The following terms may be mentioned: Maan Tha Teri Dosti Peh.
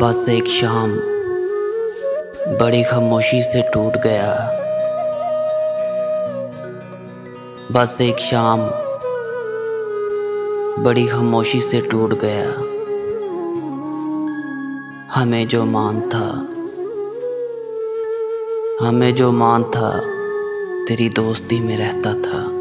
बस एक शाम बड़ी खामोशी से टूट गया। बस एक शाम बड़ी खामोशी से टूट गया। हमें जो मान था, हमें जो मान था तेरी दोस्ती में रहता था।